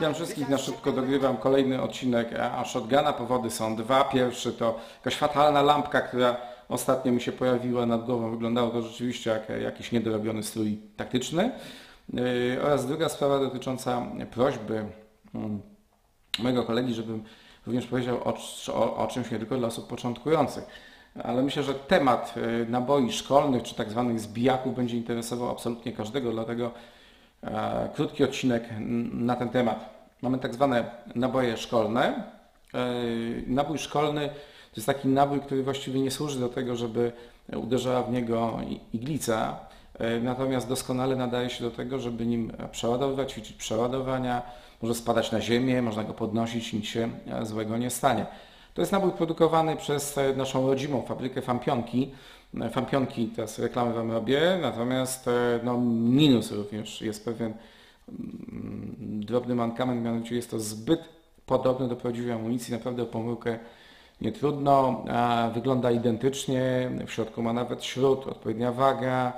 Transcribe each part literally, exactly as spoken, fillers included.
Witam wszystkich, na szybko dogrywam kolejny odcinek a Shotguna. Powody są dwa. Pierwszy to jakaś fatalna lampka, która ostatnio mi się pojawiła nad głową. Wyglądało to rzeczywiście jak jakiś niedorobiony strój taktyczny. Yy, oraz druga sprawa dotycząca prośby hmm, mojego kolegi, żebym również powiedział o, o, o czymś nie tylko dla osób początkujących. Ale myślę, że temat yy, naboi szkolnych czy tak zwanych zbijaków będzie interesował absolutnie każdego, dlatego yy, krótki odcinek na ten temat. Mamy tak zwane naboje szkolne. Yy, nabój szkolny to jest taki nabój, który właściwie nie służy do tego, żeby uderzała w niego iglica, natomiast doskonale nadaje się do tego, żeby nim przeładowywać, ćwiczyć przeładowania, może spadać na ziemię, można go podnosić, nic się złego nie stanie. To jest nabój produkowany przez naszą rodzimą fabrykę Fampionki. Fampionki, teraz reklamy Wam robię, natomiast no, minus również jest pewien drobny mankament, mianowicie jest to zbyt podobne do prawdziwej amunicji, naprawdę o pomyłkę nie trudno, wygląda identycznie, w środku ma nawet śrut, odpowiednia waga.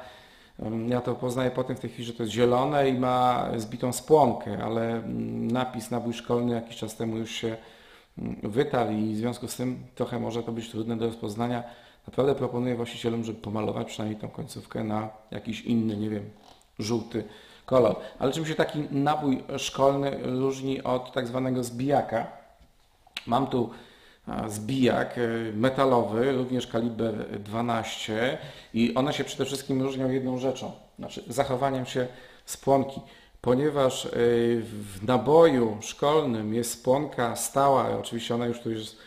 Ja to poznaję potem w tej chwili, że to jest zielone i ma zbitą spłonkę, ale napis nabój szkolny jakiś czas temu już się wytarł i w związku z tym trochę może to być trudne do rozpoznania. Naprawdę proponuję właścicielom, żeby pomalować przynajmniej tą końcówkę na jakiś inny, nie wiem, żółty kolor. Ale czym się taki nabój szkolny różni od tak zwanego zbijaka? Mam tu zbijak metalowy, również kaliber dwanaście i one się przede wszystkim różnią jedną rzeczą, znaczy zachowaniem się spłonki, ponieważ w naboju szkolnym jest spłonka stała, oczywiście ona już tu jest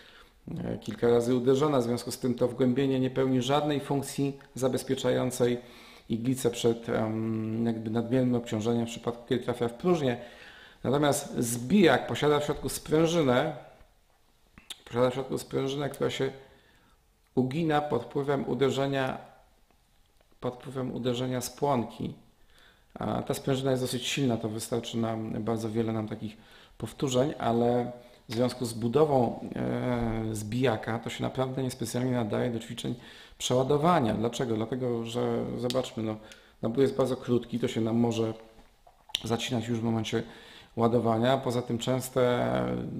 kilka razy uderzona, w związku z tym to wgłębienie nie pełni żadnej funkcji zabezpieczającej iglicę przed jakby nadmiernym obciążeniem w przypadku, kiedy trafia w próżnię. Natomiast zbijak posiada w środku sprężynę, Posiada w środku sprężynę, która się ugina pod wpływem uderzenia, pod wpływem uderzenia spłonki. A ta sprężyna jest dosyć silna, to wystarczy nam bardzo wiele nam takich powtórzeń, ale w związku z budową e, zbijaka to się naprawdę niespecjalnie nadaje do ćwiczeń przeładowania. Dlaczego? Dlatego, że zobaczmy, no, nabój jest bardzo krótki, to się nam może zacinać już w momencie ładowania, poza tym częste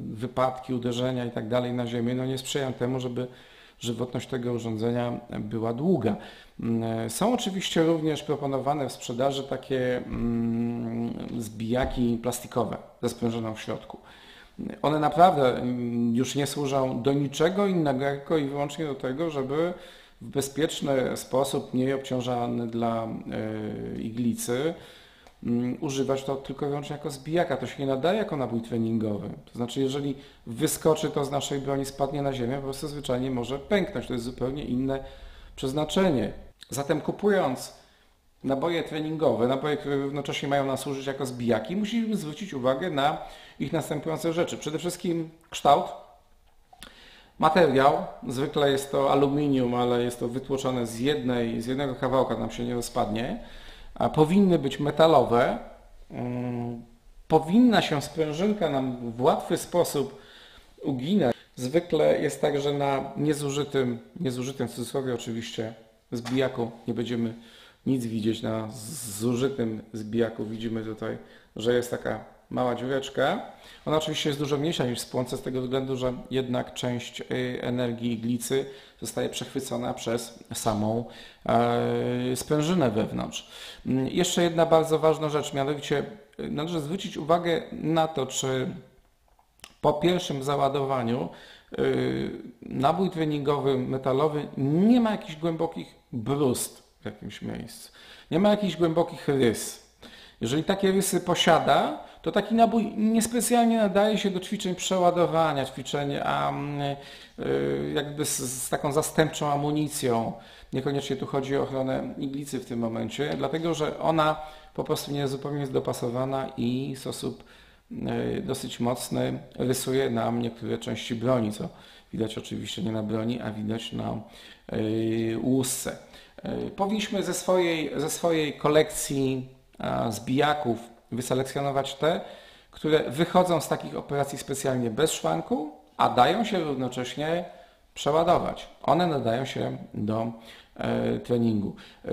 wypadki, uderzenia i tak dalej na ziemię no nie sprzyjają temu, żeby żywotność tego urządzenia była długa. Są oczywiście również proponowane w sprzedaży takie zbijaki plastikowe ze sprężyną w środku. One naprawdę już nie służą do niczego innego, tylko i wyłącznie do tego, żeby w bezpieczny sposób, mniej obciążany dla iglicy, używać to tylko i wyłącznie jako zbijaka. To się nie nadaje jako nabój treningowy. To znaczy, jeżeli wyskoczy to z naszej broni, spadnie na ziemię, po prostu zwyczajnie może pęknąć. To jest zupełnie inne przeznaczenie. Zatem kupując naboje treningowe, naboje, które równocześnie mają nam służyć jako zbijaki, musimy zwrócić uwagę na ich następujące rzeczy. Przede wszystkim kształt, materiał. Zwykle jest to aluminium, ale jest to wytłoczone z jednej, z jednego kawałka, nam się nie rozpadnie. A powinny być metalowe, powinna się sprężynka nam w łatwy sposób uginać. Zwykle jest tak, że na niezużytym, niezużytym w cudzysłowie oczywiście, zbijaku nie będziemy nic widzieć. Na zużytym zbijaku widzimy tutaj, że jest taka mała dziureczka. Ona oczywiście jest dużo mniejsza niż w spłonce z tego względu, że jednak część energii iglicy zostaje przechwycona przez samą sprężynę wewnątrz. Jeszcze jedna bardzo ważna rzecz, mianowicie należy zwrócić uwagę na to, czy po pierwszym załadowaniu nabój treningowy metalowy nie ma jakichś głębokich bruzd w jakimś miejscu, nie ma jakichś głębokich rys. Jeżeli takie rysy posiada, to taki nabój niespecjalnie nadaje się do ćwiczeń przeładowania, ćwiczeń a, y, jakby z, z taką zastępczą amunicją. Niekoniecznie tu chodzi o ochronę iglicy w tym momencie, dlatego że ona po prostu nie zupełnie jest dopasowana i w sposób y, dosyć mocny rysuje nam niektóre części broni, co widać oczywiście nie na broni, a widać na y, łusce. Y, powinniśmy ze swojej, ze swojej kolekcji a, zbijaków wyselekcjonować te, które wychodzą z takich operacji specjalnie bez szwanku, a dają się równocześnie przeładować. One nadają się do e, treningu. E,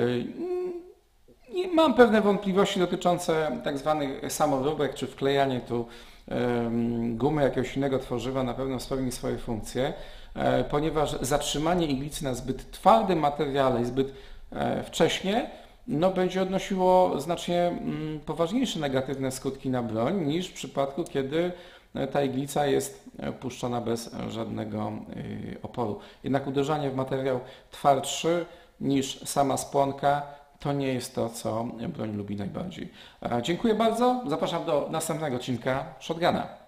I mam pewne wątpliwości dotyczące tak zwanych samoróbek, czy wklejanie tu gumy jakiegoś innego tworzywa na pewno spełni swoje funkcje, ponieważ zatrzymanie iglicy na zbyt twardym materiale i zbyt wcześnie no, będzie odnosiło znacznie poważniejsze negatywne skutki na broń niż w przypadku, kiedy ta iglica jest puszczona bez żadnego oporu. Jednak uderzanie w materiał twardszy niż sama spłonka to nie jest to, co broń lubi najbardziej. Dziękuję bardzo. Zapraszam do następnego odcinka Shotguna.